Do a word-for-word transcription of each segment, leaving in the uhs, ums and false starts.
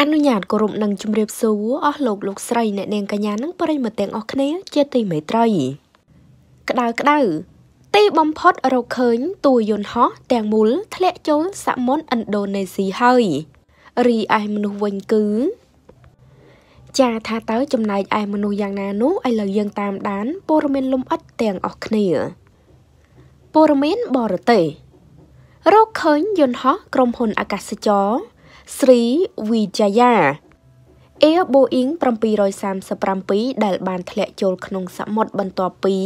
อนุญาตกรมนังจุมเรียบซูออกหลบลูกใส่ในแดงกัญญานังปริมาเตงออกเนื้อเจตีไม่ไตรกระดากระดาตีบอมพอดเราเขินตัวยนฮอแตงมูลทะเลโจนสะมอนอันโดในสีเฮยรีไอมนุวันกือจาทาเต๋อจำนายไอมนุยังนานุไอเลยยังตามด้านโปรเมนลมอัดแตงออกเนื้อโปรเมนบอร์เตเราเขินยนฮอกรมพลอากาศจอสรีวิจายาเอโบอิงปรำปีรอยสามสปรำปีได้บานทะเลโจลขนมสมดบรรทอปี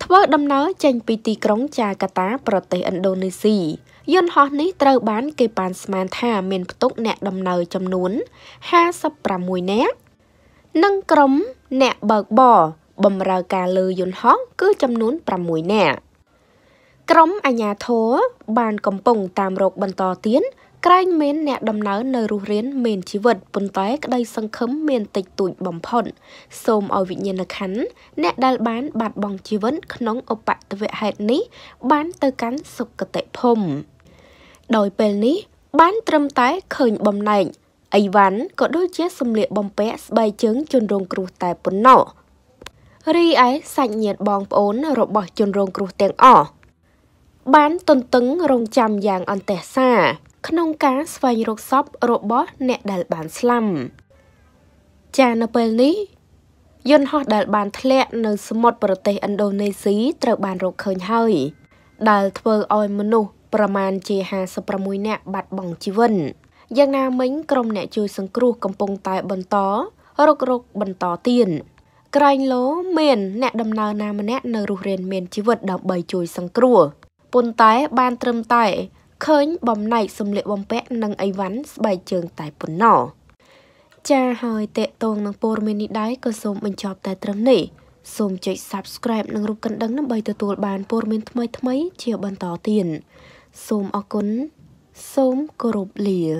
ทว่าดำเนินจังปีตีกรงจากาตาประเทศอินโดนีเซียยนฮอนี้เตอร์บ้านเกปานสมานท่าเมนตุกแนดำเนินจำนวนห้าสปรำมวยแนนั่งกรมแนเบิกบ่อบำราการเลยยนฮอก็จำนวนปรำมวยแนกรมอาญาโถบานกำปงตามรกบรรทอเตี้ยใกล้เมนแนดำเนินในรูเรียนเมนชีวิตปนต้อยได้สังคมเมนติดตุยบ่มพ่นสมเอาวิญญาณขันแนได้บ้านบาดบองชีวิตขนมอปะตะเวหนี้บ้านเตอกันสุกเตะพมโดยเป็นนี้บ้านตรมต้อยเคยบ่มไหนไอวันก็ด้วยเชื้อสมเหลี่ยบ่มเป๊ะใบเจิ้งจนโรงครูแต่ปนเนาะรีไอสัญญาบองโอนรบบจนโรงครูแตงอ้อบ้านตนตึงโรงจำอย่างอันแต่ซาขนมการสไฟรกซับโรบอทเนดัลบานสลัมจานเปลนี้ยนฮอดัลบานทะเลในสมุทรประเทศอินโดนีเซียตระบานรกเขินเฮยดัลทเวอร์ออยมนุประมาณเจฮาสประมุยเนบัดบังจีวันยังนาเม้งกรมเนจูสังกรูกำปงตายบนต่อรกรกบนต่อเตียนไกรโลเมนเนดำนานามเนในรูเรียนเมนจีวันดับใบจูสังกรูปนตายบานเติมตายเคยบอมไหนสมเหลวบอมแปะนังไอวันใบเจิงตายปนหนอจะหอยเตะตรงนังโปรเมนิได้ก็สมเป็นชอบแต่ตรมนี่สมใจ subscribe นังรูปกันดังน้ำใบตัวตัวบานโปรเมนทำไมทำไมเชียวบันต่อเตียนสมอกุลสมกรุบเหลีย